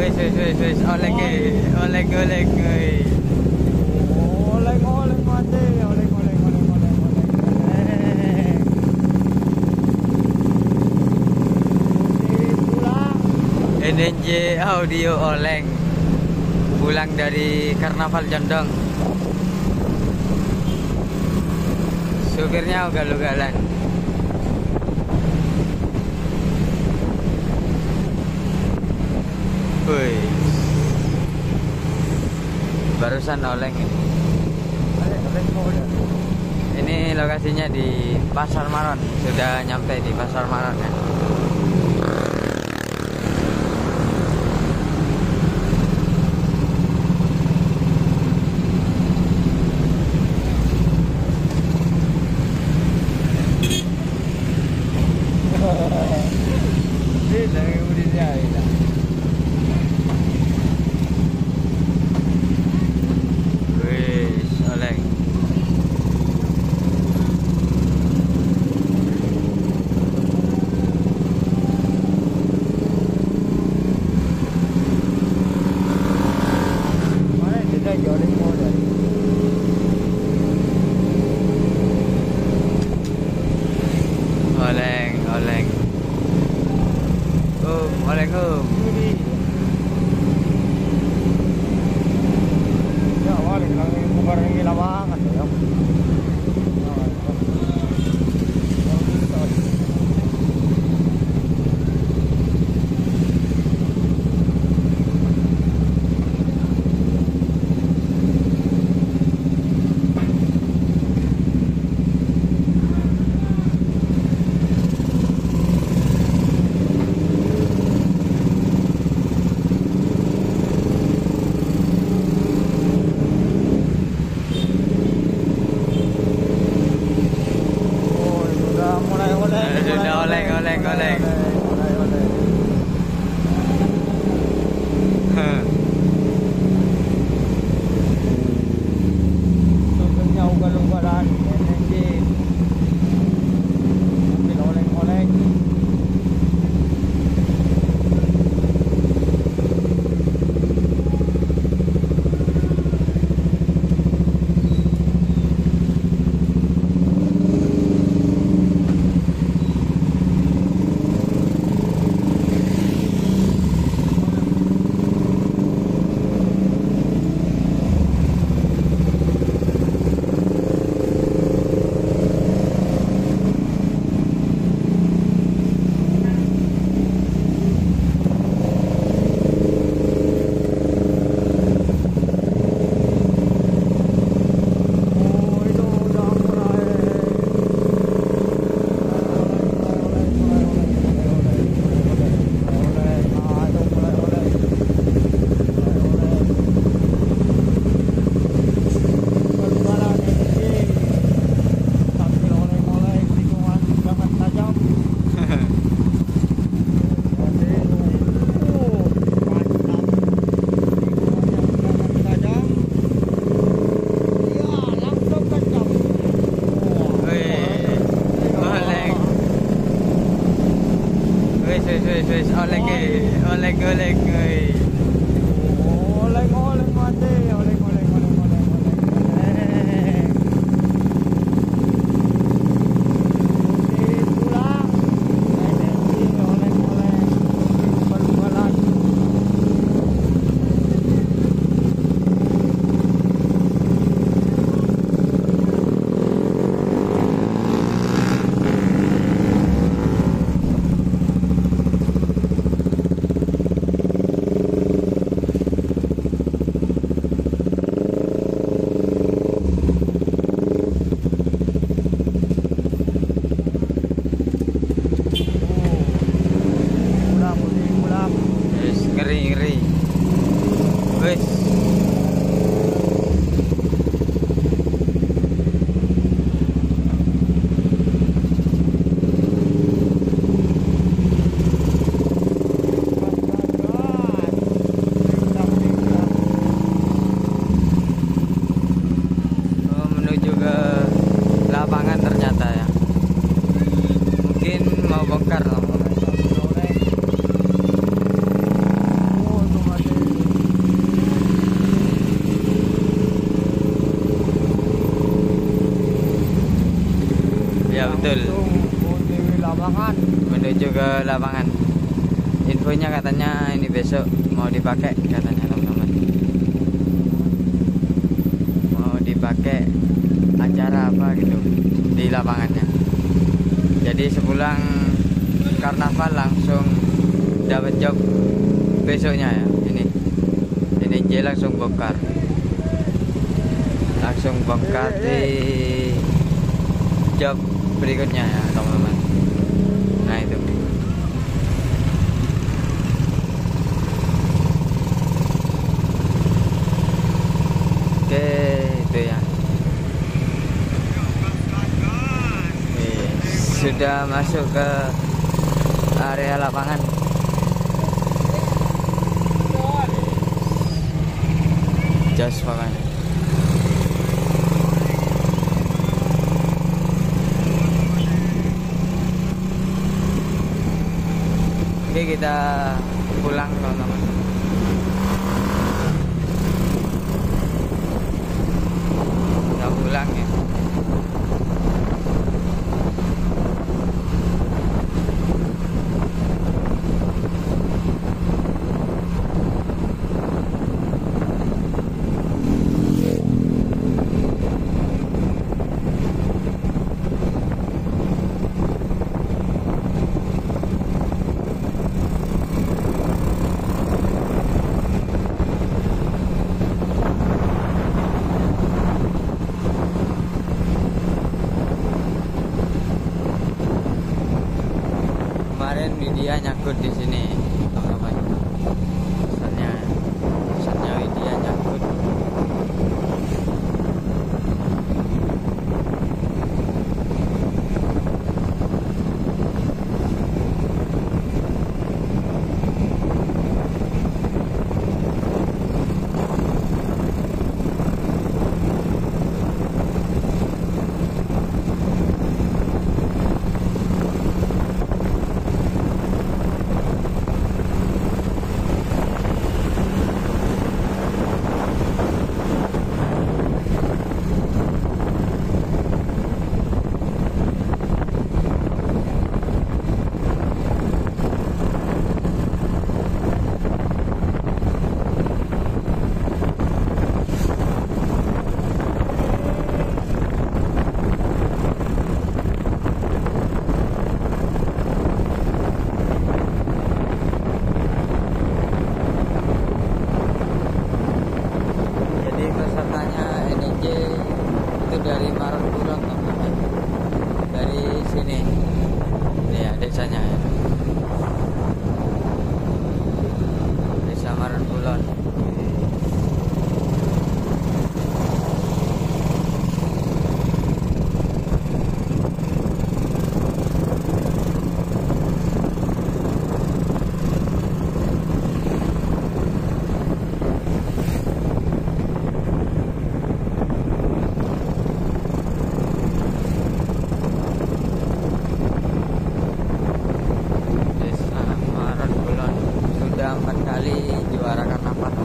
Wes wes wes wes olek olek olek olek olek mati olek olek olek olek olek pulang NNJ Audio oleng pulang dari Karnaval Condong. Supirnya ugal-ugalan. Woi, barusan oleng ini. Ini lokasinya di Pasar Maron. Sudah nyampe di Pasar Maron ya. Bongkar lah. betul. Menuju ke lapangan. Infonya katanya ini besok mau dipakai katanya teman-teman. Mau dipakai acara apa gitu di lapangannya. Jadi sepulang karnaval langsung dapat job besoknya ya. Ini NNJ langsung bongkar di job berikutnya ya teman-teman. Nah itu oke, itu ya. Sudah masuk ke area lapangan. Jas makanya. Oke, kita pulang teman-teman. Kita pulang ya. Kemarin Widya nyakut di sini, teman-teman. Misalnya Widya nyakut. Kali juara karnaval.